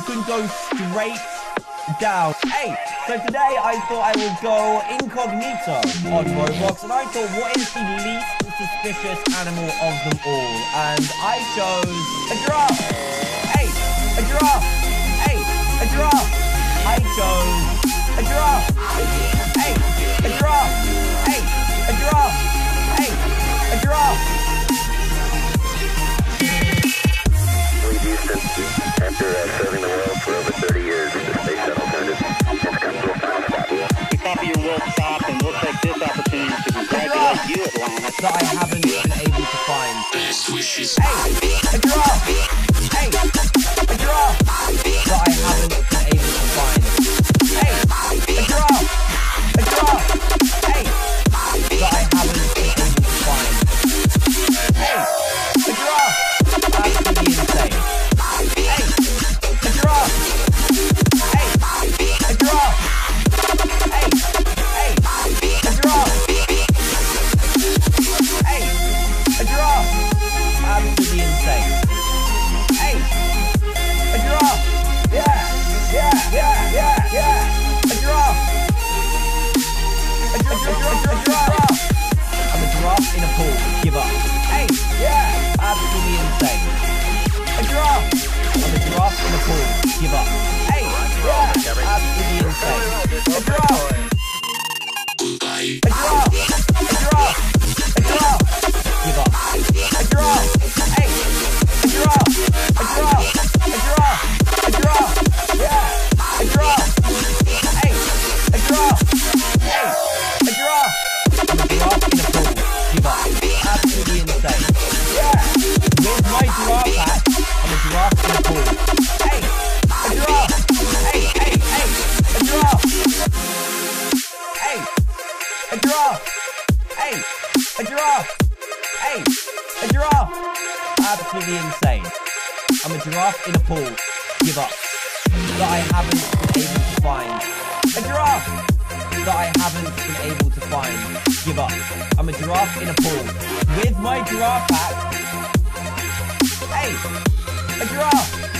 you can go straight down. Hey, so today I thought I would go incognito on Roblox, and I thought, what is the least suspicious animal of them all? And I chose a giraffe. Hey, a giraffe. Hey, a giraffe. I chose a giraffe. Hey, a giraffe. Hey, a giraffe. Hey, a giraffe. After serving the world for over 30 years with the space alternatives, it's come to a final stop. We copy your world stop, and we'll take this opportunity to congratulate you, Atlanta. That I haven't been able to find. Best wishes. Hey, a giraffe. Hey, a giraffe. That I haven't been able to find. Hey, a giraffe. A giraffe. Hey, that I haven't been able to find. Hey, a giraffe. That's pretty insane. Give up. Hey, yeah, absolutely insane. A giraffe. I'm a giraffe in a pool. Give up. Hey, yeah, absolutely insane. A giraffe. A giraffe. A giraffe. A giraffe. Give up. A giraffe. Hey, a giraffe. A giraffe. A giraffe. A giraffe. Yeah, a giraffe. Hey, a giraffe. Hey, a giraffe. I'm a giraffe in a pool. Give up. Absolutely insane. Yeah. With my giraffe hat, I'm a giraffe in a pool. Hey, a giraffe. Hey, hey, hey, a giraffe. Hey, a giraffe. Hey, a giraffe. Hey, a giraffe. Absolutely insane. I'm a giraffe in a pool. Give up. That I haven't been able to find. A giraffe. That I haven't been able to find. Give up. I'm a giraffe in a pool. With my giraffe hat. Hey! A giraffe!